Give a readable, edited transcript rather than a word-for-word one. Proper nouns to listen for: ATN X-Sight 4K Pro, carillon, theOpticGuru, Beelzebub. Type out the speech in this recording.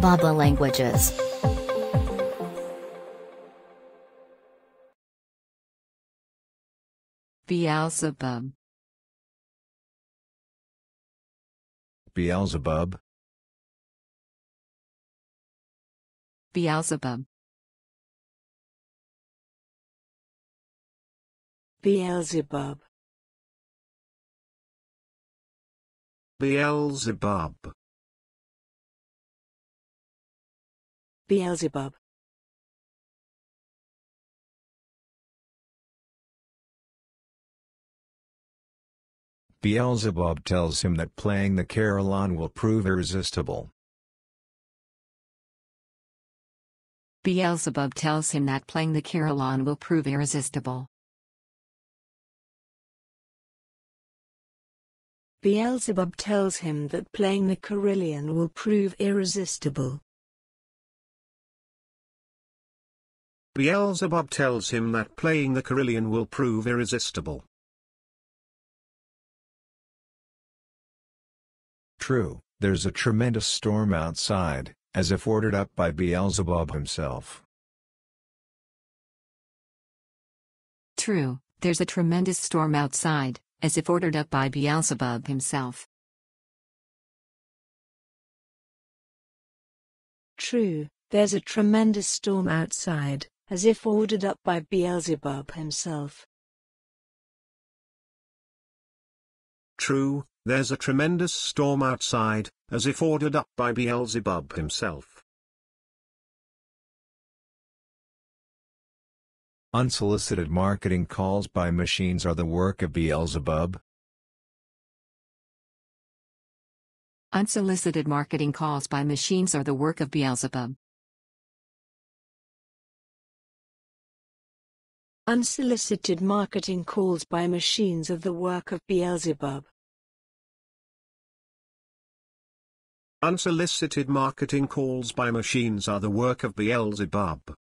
Baba languages. Beelzebub. Beelzebub. Beelzebub. Beelzebub. Beelzebub. Beelzebub. Beelzebub tells him that playing the carillon will prove irresistible. Beelzebub tells him that playing the carillon will prove irresistible. Beelzebub tells him that playing the carillon will prove irresistible. Beelzebub tells him that playing the carillon will prove irresistible. True, there's a tremendous storm outside, as if ordered up by Beelzebub himself. True, there's a tremendous storm outside, as if ordered up by Beelzebub himself. True, there's a tremendous storm outside, as if ordered up by Beelzebub himself. True, there's a tremendous storm outside, as if ordered up by Beelzebub himself. Unsolicited marketing calls by machines are the work of Beelzebub. Unsolicited marketing calls by machines are the work of Beelzebub. Unsolicited marketing calls by machines are the work of Beelzebub. Unsolicited marketing calls by machines are the work of Beelzebub.